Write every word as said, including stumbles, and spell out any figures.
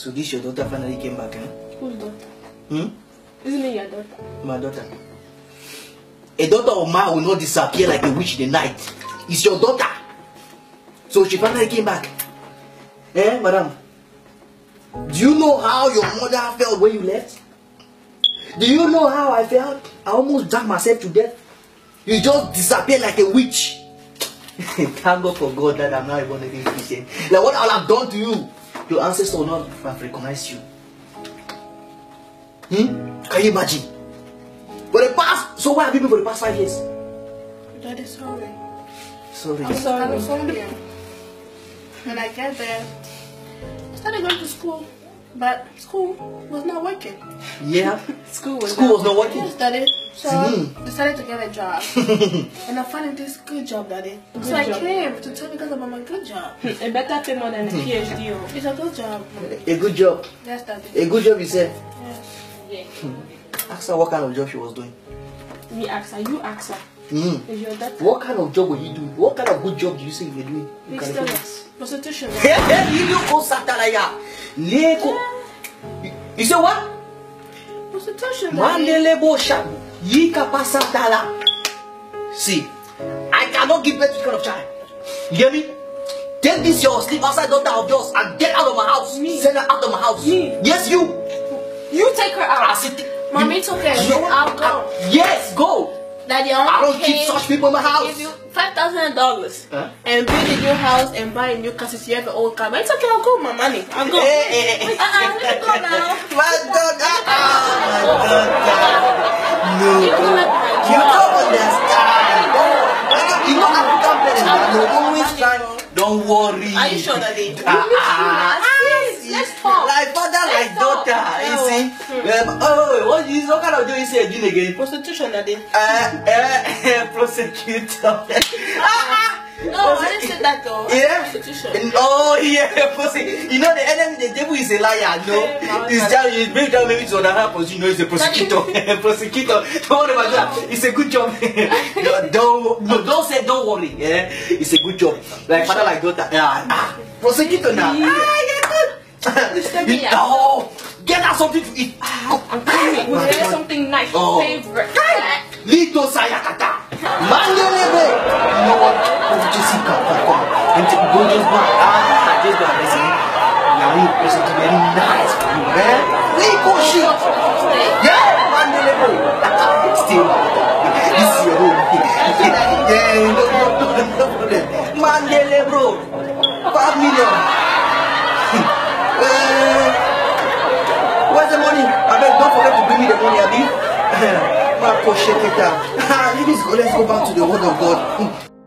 So this your daughter finally came back, eh? Whose daughter? Hmm? Isn't it your daughter? My daughter. A daughter of mine will not disappear like a witch in the night. It's your daughter. So she finally came back. Eh, madam? Do you know how your mother felt when you left? Do you know how I felt? I almost damned myself to death. You just disappeared like a witch. Thank God for God that I'm not even living Christian. Like what I'll have done to you, your ancestors will not have recognized you. Hmm? Can you imagine? For the past, so where have you been for the past five years? Daddy, sorry. Sorry. I'm sorry. I was hungry. When I got there, I started going to school, but school was not working. Yeah. School was, school was not working. I started, so mm. I started to get a job. And I found this good job, Daddy. Good so job. I came to tell you guys about my good job. A better pay more than a PhD. It's a good job. A good job. Yes, Daddy. A good job, you said? Yes. Yeah. Hmm. Ask her what kind of job she was doing. Me ask her. You ask her. Mm. Is your daughter? What kind of job were you doing? What kind of good job do you say you were doing? You can prostitution. You say what? Prostitution. See, I cannot give birth to this kind of child. You hear me? Take this your sleep outside daughter of yours and get out of my house. Me. Send her out of my house. Me. Yes, you. You take her out. Mommy, it's okay. You, I'll go. I, yes, go. Daddy, I don't keep such people in my house. Give you five thousand dollars huh? and build a new house and buy a new car since you have an old car. But it's okay, I'll go with my money. I'll go. Hey, hey, hey. Uh uh, let me go now. My daughter, no, you don't understand. You know African parents, they always trying. Don't worry. Are you sure, Daddy? Let's talk. Like father, like daughter. You see? Oh, what is what kind of job you say you're doing again? Prostitution, Daddy. Uh, uh, prosecutor. No, I didn't say that though. Yeah. Prostitution. Oh yeah, prosecutor. You know the enemy, the devil is a liar. No, it's just you break down maybe to another position. No, it's a prosecutor. Prosecutor. Don't worry about that. It's a good job. Don't no, don't say don't worry. Yeah, it's a good job. Like father, like daughter. Yeah. Prosecutor now. No! Get her something to eat! I'm coming. We'll get something nice. Oh. Favorite. Lito Sayakata! Mandelebe! You know what? Just sit down. Go just buy. Ah, just buy. Listen. Now we present it very nice for you, man. Lito shit! Yeah! Mandelebe! Still. This is your room. Yeah, no, no, no, no problem. Mandele, bro! Five million! Where's the money? I bet don't forget to bring me the money, Abi. Marco, shake it down. Let's go back to the word of God.